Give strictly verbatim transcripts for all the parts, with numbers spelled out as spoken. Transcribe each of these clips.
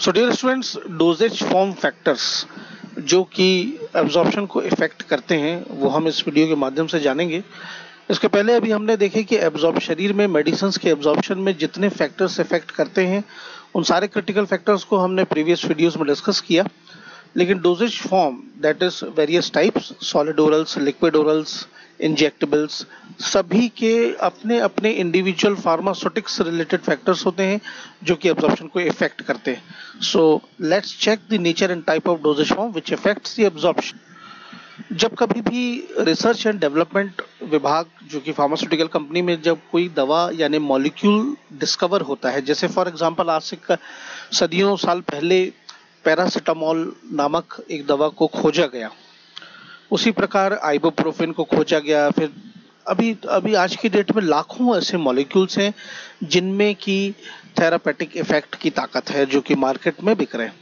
सो dear students, dosage form factors जो कि absorption को इफेक्ट करते हैं वो हम इस वीडियो के माध्यम से जानेंगे। इसके पहले अभी हमने देखे कि एब्जॉर्ब शरीर में मेडिसिन के एब्जॉर्प्शन में जितने फैक्टर्स इफेक्ट करते हैं उन सारे क्रिटिकल फैक्टर्स को हमने प्रीवियस वीडियोस में डिस्कस किया, लेकिन dosage form that is various types solid orals, liquid orals, injectables, सभी के अपने अपने इंडिविजुअल फार्मास्यूटिक्स रिलेटेड फैक्टर्स होते हैं जो कि एब्जॉर्प्शन को इफेक्ट करते हैं। So let's check the nature and type of dosage form which effects the absorption. जब कभी भी रिसर्च एंड डेवलपमेंट विभाग जो कि फार्मास्यूटिकल कंपनी में जब कोई दवा यानी मॉलिक्यूल डिस्कवर होता है, जैसे फॉर एग्जांपल आज से सदियों साल पहले पैरासिटामोल नामक एक दवा को खोजा गया, उसी प्रकार आइबोप्रोफेन को खोजा गया, फिर अभी अभी आज की डेट में लाखों ऐसे मॉलिक्यूल्स हैं जिनमें की थेरापेटिक इफेक्ट की ताकत है जो कि मार्केट में बिक रहे हैं।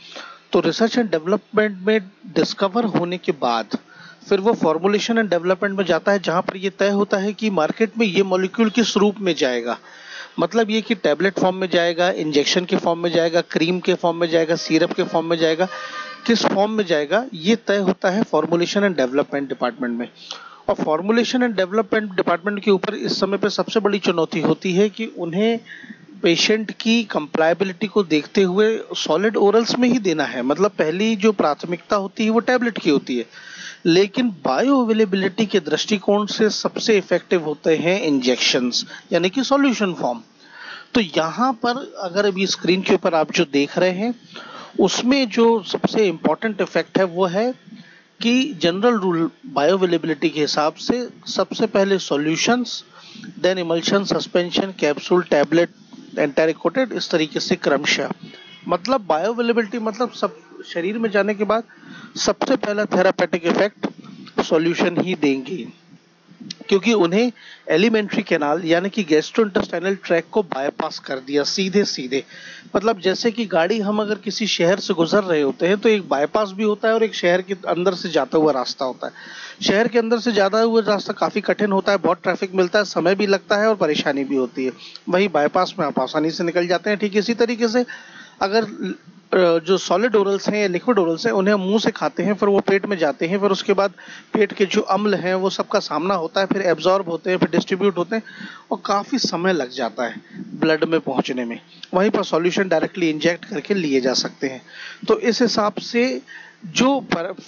तो रिसर्च एंड डेवलपमेंट में डिस्कवर होने के बाद फिर वो फॉर्मुलेशन एंड डेवलपमेंट में जाता है जहाँ पर ये तय होता है कि मार्केट में ये मॉलिक्यूल किस रूप में जाएगा। मतलब ये कि टैबलेट फॉर्म में जाएगा, इंजेक्शन के फॉर्म में जाएगा, क्रीम के फॉर्म में जाएगा, सिरप के फॉर्म में जाएगा, किस फॉर्म में जाएगा ये तय होता है फॉर्मुलेशन एंड डेवलपमेंट डिपार्टमेंट में। और फॉर्मुलेशन एंड डेवलपमेंट डिपार्टमेंट के ऊपर इस समय पर सबसे बड़ी चुनौती होती है कि उन्हें पेशेंट की कंप्लायबिलिटी को देखते हुए सॉलिड ओरल्स में ही देना है। मतलब पहली जो प्राथमिकता होती है वो टैबलेट की होती है, लेकिन बायोअवेलेबिलिटी के दृष्टिकोण से सबसे इफेक्टिव होते हैं इंजेक्शंस यानी कि सॉल्यूशन फॉर्म। तो यहाँ पर अगर अभी स्क्रीन के ऊपर आप जो देख रहे हैं उसमें जो सबसे इम्पॉर्टेंट इफेक्ट है वो है कि जनरल रूल बायोअवेलेबिलिटी के हिसाब से सबसे पहले solutions, then emulsion, suspension, capsule, tablet, enteric coated, इस तरीके से क्रमशः। मतलब बायोअवेलेबिलिटी मतलब सब शरीर में जाने के बाद सबसे पहला थेरापेटिक इफेक्ट सॉल्यूशन ही देंगी, क्योंकि उन्हें एलिमेंट्री कैनाल यानी कि गैस्ट्रोइंटेस्टाइनल ट्रैक को बायपास कर दिया सीधे सीधे। मतलब जैसे कि गाड़ी हम अगर किसी शहर से गुजर रहे होते हैं तो एक बायपास भी होता है और एक शहर के अंदर से जाता हुआ रास्ता होता है। शहर के अंदर से जाता हुआ रास्ता काफ़ी कठिन होता है, बहुत ट्रैफिक मिलता है, समय भी लगता है और परेशानी भी होती है। वहीं बायपास में आप आसानी से निकल जाते हैं। ठीक इसी तरीके से अगर जो सॉलिड ओरल्स हैं या लिक्विड ओरल्स हैं उन्हें मुंह से खाते हैं, फिर वो पेट में जाते हैं, फिर उसके बाद पेट के जो अम्ल हैं वो सबका सामना होता है, फिर एब्जॉर्ब होते हैं, फिर डिस्ट्रीब्यूट होते हैं और काफ़ी समय लग जाता है ब्लड में पहुंचने में। वहीं पर सॉल्यूशन डायरेक्टली इंजेक्ट करके लिए जा सकते हैं। तो इस हिसाब से जो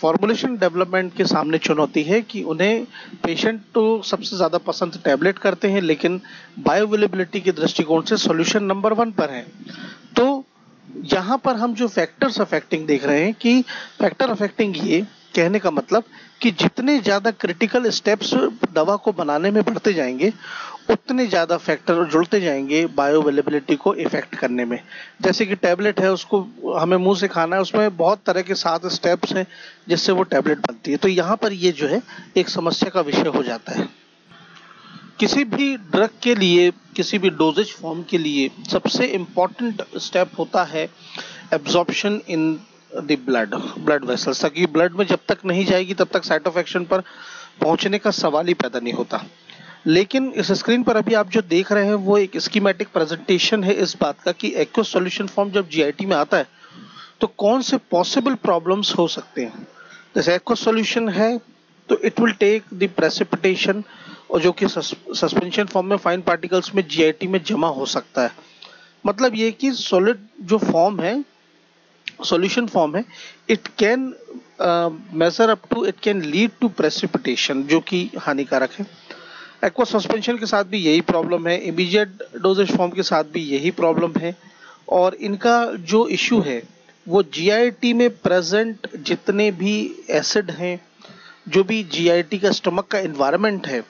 फॉर्मुलेशन डेवलपमेंट के सामने चुनौती है कि उन्हें पेशेंट तो सबसे ज़्यादा पसंद टैबलेट करते हैं, लेकिन बायोअवेलेबिलिटी के दृष्टिकोण से सॉल्यूशन नंबर वन पर है। तो यहाँ पर हम जो फैक्टर्स अफेक्टिंग देख रहे हैं कि फैक्टर अफेक्टिंग ये कहने का मतलब कि जितने ज़्यादा क्रिटिकल स्टेप्स दवा को बनाने में बढ़ते जाएंगे उतने ज़्यादा फैक्टर जुड़ते जाएंगे बायोअवेलेबिलिटी को इफेक्ट करने में। जैसे कि टैबलेट है, उसको हमें मुंह से खाना है, उसमें बहुत तरह के सात स्टेप्स हैं जिससे वो टैबलेट बनती है। तो यहाँ पर ये जो है एक समस्या का विषय हो जाता है। किसी भी ड्रग के लिए, किसी भी डोजेज फॉर्म के लिए सबसे इम्पॉर्टेंट स्टेप होता है absorption in the blood blood vessels, ताकि ब्लड में जब तक नहीं जाएगी तब तक साइट ऑफ एक्शन पर पहुंचने का सवाल ही पैदा नहीं होता। लेकिन इस स्क्रीन पर अभी आप जो देख रहे हैं वो एक स्कीमेटिक प्रेजेंटेशन है इस बात का कि एक्वस सॉल्यूशन फॉर्म जब जीआईटी में आता है तो कौन से पॉसिबल प्रॉब्लम्स हो सकते हैं। जैसे एक्वस सॉल्यूशन है तो it will take the precipitation, और जो कि सस्पेंशन फॉर्म में फाइन पार्टिकल्स में जीआईटी में जमा हो सकता है। मतलब ये कि सॉलिड जो फॉर्म है, सॉल्यूशन फॉर्म है, it can major up to, it can lead to precipitation जो कि हानिकारक है। एक्वा सस्पेंशन के साथ भी यही प्रॉब्लम है, इमीडिएट डोजेज फॉर्म के साथ भी यही प्रॉब्लम है, और इनका जो इशू है वो जीआईटी में प्रेजेंट जितने भी एसिड हैं, जो भी जीआईटी का स्टमक का एनवायरनमेंट है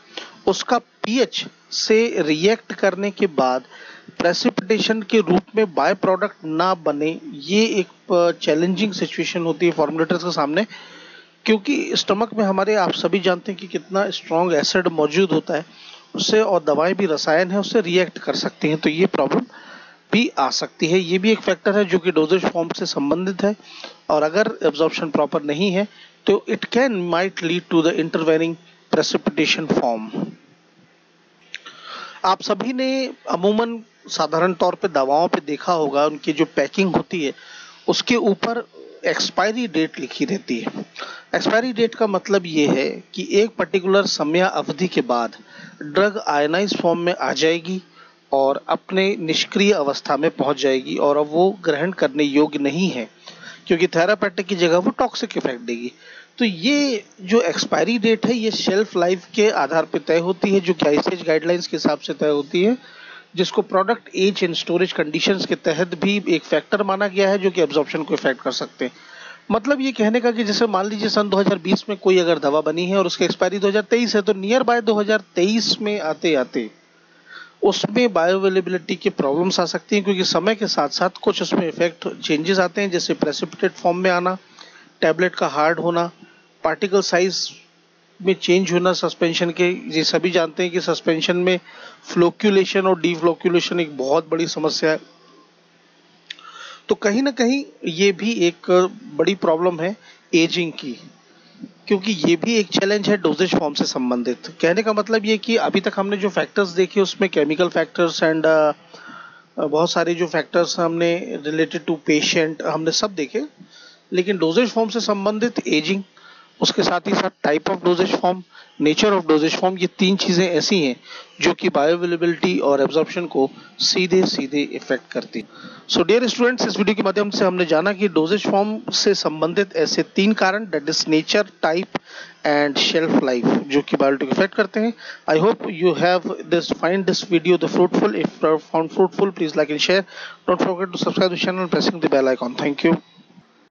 उसका पीएच से रिएक्ट करने के बाद प्रेसिपिटेशन के रूप में बाय प्रोडक्ट ना बने, ये एक चैलेंजिंग सिचुएशन होती है फॉर्मुलेटर्स के सामने, क्योंकि स्टमक में हमारे आप सभी जानते हैं कि कितना स्ट्रॉन्ग एसिड मौजूद होता है उससे, और दवाएं भी रसायन है उससे रिएक्ट कर सकती हैं। तो ये प्रॉब्लम भी आ सकती है, ये भी एक फैक्टर है जो कि डोजेज फॉर्म से संबंधित है, और अगर एब्जॉर्प्शन प्रॉपर नहीं है तो it can might lead to the intervening precipitation form. आप सभी ने अमूमन साधारण तौर पे दवाओं पे देखा होगा उनकी जो पैकिंग होती है उसके ऊपर एक्सपायरी डेट लिखी रहती है। एक्सपायरी डेट का मतलब ये है कि एक पर्टिकुलर समय अवधि के बाद ड्रग आयनाइज फॉर्म में आ जाएगी और अपने निष्क्रिय अवस्था में पहुंच जाएगी और अब वो ग्रहण करने योग्य नहीं है, क्योंकि थेरापेटिक की जगह वो टॉक्सिक इफेक्ट देगी। तो ये जो एक्सपायरी डेट है ये शेल्फ लाइफ के आधार पर तय होती है, जो कैसेज गाइडलाइंस के हिसाब से तय होती है, जिसको product age and storage conditions के तहत भी एक फैक्टर माना गया है जो कि एब्जॉर्प्शन को इफेक्ट कर सकते हैं। मतलब ये कहने का कि जैसे मान लीजिए सन दो हज़ार बीस में कोई अगर दवा बनी है और उसकी एक्सपायरी दो हज़ार तेईस है, तो नियर बाय दो हज़ार तेईस में आते आते उसमें बायोअवेलेबिलिटी की प्रॉब्लम्स आ सकती हैं, क्योंकि समय के साथ साथ कुछ उसमें इफेक्ट चेंजेस आते हैं, जैसे प्रेसिपिटेट फॉर्म में आना, टैबलेट का हार्ड होना, पार्टिकल साइज में चेंज होना सस्पेंशन के। ये सभी जानते हैं कि सस्पेंशन में फ्लोक्यूलेशन और डीफ्लोक्यूलेशन एक बहुत बड़ी समस्या है, तो कहीं ना कहीं ये भी एक बड़ी प्रॉब्लम है एजिंग की, क्योंकि ये भी एक चैलेंज है डोजेज फॉर्म से संबंधित। कहने का मतलब ये कि अभी तक हमने जो फैक्टर्स देखे उसमें केमिकल फैक्टर्स एंड बहुत सारे जो फैक्टर्स हमने रिलेटेड टू पेशेंट हमने सब देखे, लेकिन डोजेज फॉर्म से संबंधित एजिंग, उसके साथ ही साथ type of dosage form, nature of dosage form, ये तीन चीज़ें ऐसी हैं जो कि बायोअवेलेबिलिटी और एब्जॉर्प्शन को सीधे सीधे इफेक्ट करती हैं। सो डियर स्टूडेंट्स, इस वीडियो के माध्यम से हमने जाना कि डोजेज फॉर्म से संबंधित ऐसे तीन कारण, that is nature, type and shelf life, जो कि बायोलॉजी को इफेक्ट करते हैं। I hope you have this find this video the fruitful. If found fruitful, please like and share. Don't forget to subscribe the channel pressing the bell icon. Thank you.